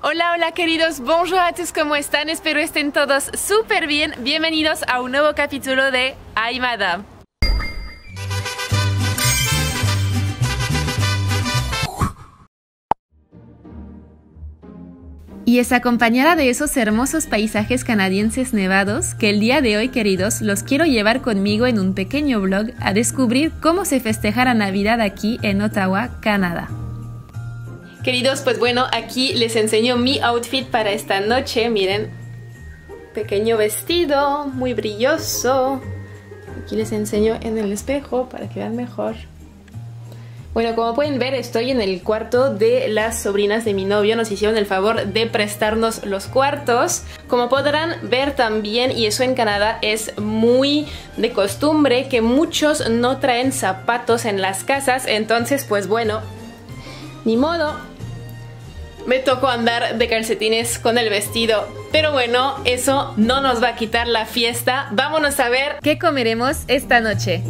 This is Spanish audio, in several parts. Hola, hola queridos, bonjour a todos, ¿cómo están? Espero estén todos súper bien. Bienvenidos a un nuevo capítulo de Aymada. Y es acompañada de esos hermosos paisajes canadienses nevados que el día de hoy, queridos, los quiero llevar conmigo en un pequeño vlog a descubrir cómo se festeja la Navidad aquí en Ottawa, Canadá. Queridos, pues bueno, aquí les enseño mi outfit para esta noche, miren. Pequeño vestido, muy brilloso. Aquí les enseño en el espejo para que vean mejor. Bueno, como pueden ver, estoy en el cuarto de las sobrinas de mi novio. Nos hicieron el favor de prestarnos los cuartos. Como podrán ver también, y eso en Canadá es muy de costumbre, que muchos no traen zapatos en las casas. Entonces, pues bueno, ni modo, me tocó andar de calcetines con el vestido. Pero bueno, eso no nos va a quitar la fiesta. Vámonos a ver qué comeremos esta noche.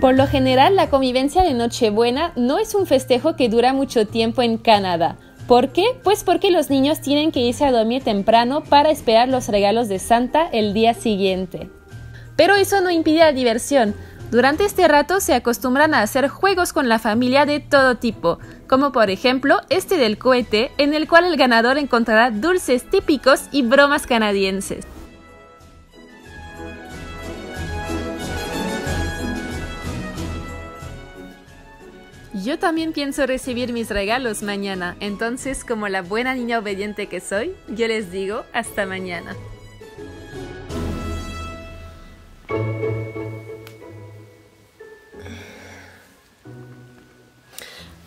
Por lo general, la convivencia de Nochebuena no es un festejo que dura mucho tiempo en Canadá. ¿Por qué? Pues porque los niños tienen que irse a dormir temprano para esperar los regalos de Santa el día siguiente. Pero eso no impide la diversión. Durante este rato se acostumbran a hacer juegos con la familia de todo tipo, como por ejemplo este del cohete, en el cual el ganador encontrará dulces típicos y bromas canadienses. Yo también pienso recibir mis regalos mañana, entonces como la buena niña obediente que soy, yo les digo hasta mañana.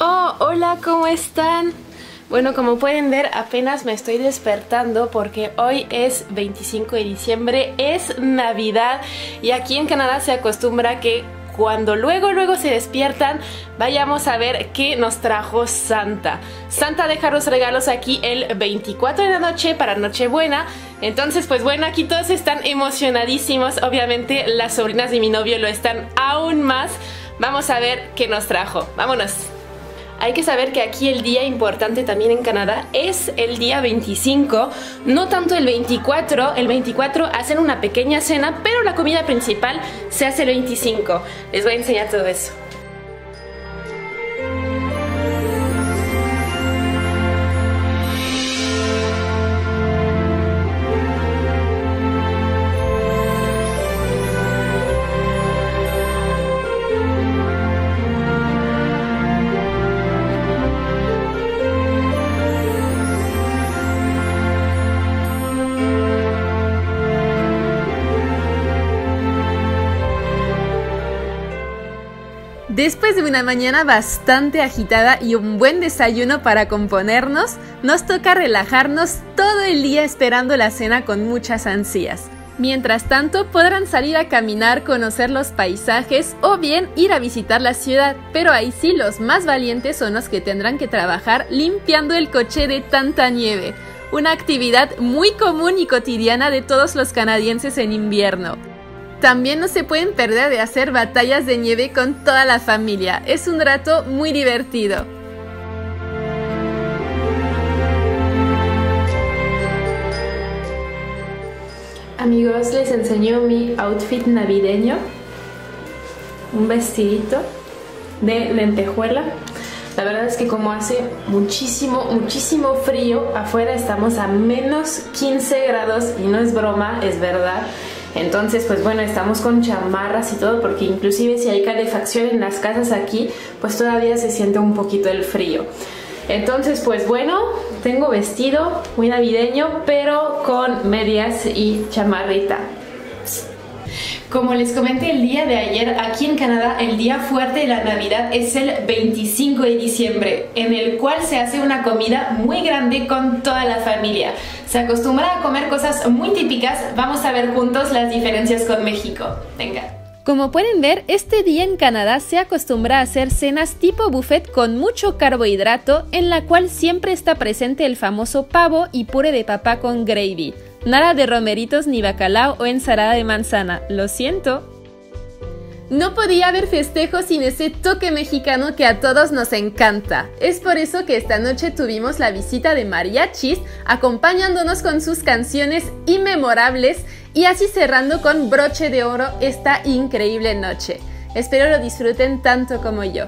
Oh, hola, ¿cómo están? Bueno, como pueden ver, apenas me estoy despertando porque hoy es 25 de diciembre, es Navidad y aquí en Canadá se acostumbra que cuando luego se despiertan, vayamos a ver qué nos trajo Santa. Santa deja los regalos aquí el 24 de la noche para Nochebuena. Entonces, pues bueno, aquí todos están emocionadísimos. Obviamente, las sobrinas de mi novio lo están aún más. Vamos a ver qué nos trajo. ¡Vámonos! Hay que saber que aquí el día importante también en Canadá es el día 25, no tanto el 24. El 24 hacen una pequeña cena, pero la comida principal se hace el 25. Les voy a enseñar todo eso. Después de una mañana bastante agitada y un buen desayuno para componernos, nos toca relajarnos todo el día esperando la cena con muchas ansias. Mientras tanto, podrán salir a caminar, conocer los paisajes o bien ir a visitar la ciudad, pero ahí sí los más valientes son los que tendrán que trabajar limpiando el coche de tanta nieve, una actividad muy común y cotidiana de todos los canadienses en invierno. También no se pueden perder de hacer batallas de nieve con toda la familia. Es un rato muy divertido. Amigos, les enseño mi outfit navideño. Un vestidito de lentejuela. La verdad es que como hace muchísimo frío, afuera estamos a menos 15 grados y no es broma, es verdad. Entonces, pues bueno, estamos con chamarras y todo porque inclusive si hay calefacción en las casas aquí, pues todavía se siente un poquito el frío. Entonces, pues bueno, tengo vestido muy navideño, pero con medias y chamarrita. Como les comenté el día de ayer, aquí en Canadá el día fuerte de la Navidad es el 25 de diciembre, en el cual se hace una comida muy grande con toda la familia. Se acostumbra a comer cosas muy típicas. Vamos a ver juntos las diferencias con México. Venga. Como pueden ver, este día en Canadá se acostumbra a hacer cenas tipo buffet con mucho carbohidrato, en la cual siempre está presente el famoso pavo y puré de papa con gravy. Nada de romeritos ni bacalao o ensalada de manzana, lo siento. No podía haber festejo sin ese toque mexicano que a todos nos encanta. Es por eso que esta noche tuvimos la visita de mariachis, acompañándonos con sus canciones inmemorables y así cerrando con broche de oro esta increíble noche. Espero lo disfruten tanto como yo.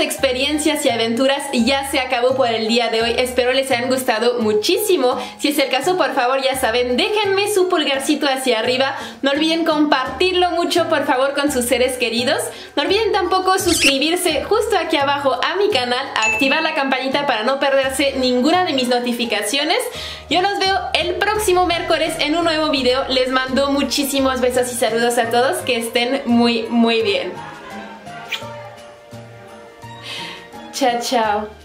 Experiencias y aventuras ya se acabó por el día de hoy, espero les hayan gustado muchísimo. Si es el caso, por favor, ya saben, déjenme su pulgarcito hacia arriba, no olviden compartirlo mucho por favor con sus seres queridos, no olviden tampoco suscribirse justo aquí abajo a mi canal, activar la campanita para no perderse ninguna de mis notificaciones. Yo los veo el próximo miércoles en un nuevo video, les mando muchísimos besos y saludos a todos, que estén muy muy bien. Chao, chao.